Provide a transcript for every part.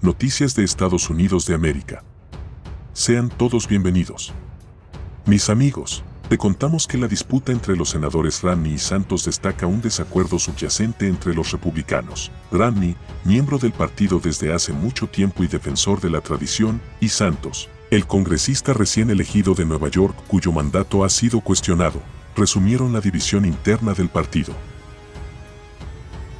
Noticias de Estados Unidos de América. Sean todos bienvenidos. Mis amigos, te contamos que la disputa entre los senadores Romney y Santos destaca un desacuerdo subyacente entre los republicanos. Romney, miembro del partido desde hace mucho tiempo y defensor de la tradición, y Santos, el congresista recién elegido de Nueva York cuyo mandato ha sido cuestionado, resumieron la división interna del partido.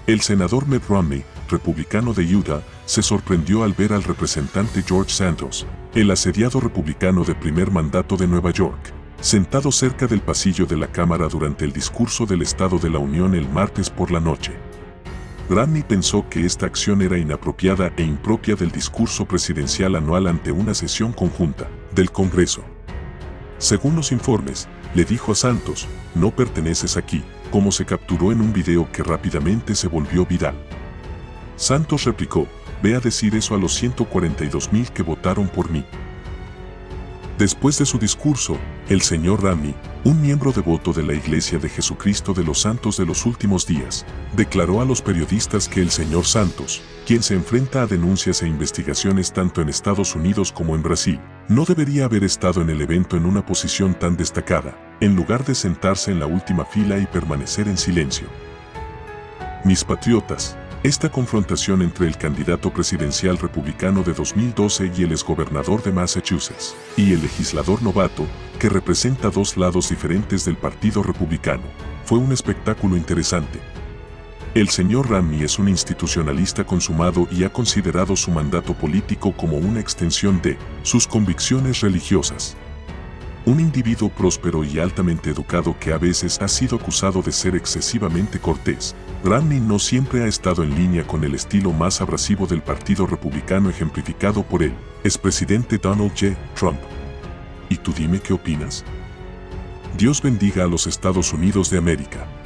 El senador Mitt Romney, republicano de Utah, se sorprendió al ver al representante George Santos, el asediado republicano de primer mandato de Nueva York, sentado cerca del pasillo de la Cámara durante el discurso del Estado de la Unión el martes por la noche. Romney pensó que esta acción era inapropiada e impropia del discurso presidencial anual ante una sesión conjunta del Congreso. Según los informes, le dijo a Santos, "No perteneces aquí", como se capturó en un video que rápidamente se volvió viral. Santos replicó, "Ve a decir eso a los 142.000 que votaron por mí". Después de su discurso, el señor Romney, un miembro devoto de la Iglesia de Jesucristo de los Santos de los Últimos Días, declaró a los periodistas que el señor Santos, quien se enfrenta a denuncias e investigaciones tanto en Estados Unidos como en Brasil, no debería haber estado en el evento en una posición tan destacada, en lugar de sentarse en la última fila y permanecer en silencio. Mis patriotas, esta confrontación entre el candidato presidencial republicano de 2012 y el exgobernador de Massachusetts, y el legislador novato, que representa dos lados diferentes del Partido Republicano, fue un espectáculo interesante. El señor Romney es un institucionalista consumado y ha considerado su mandato político como una extensión de sus convicciones religiosas. Un individuo próspero y altamente educado que a veces ha sido acusado de ser excesivamente cortés, Romney no siempre ha estado en línea con el estilo más abrasivo del Partido Republicano ejemplificado por el expresidente Donald J. Trump. ¿Y tú dime qué opinas? Dios bendiga a los Estados Unidos de América.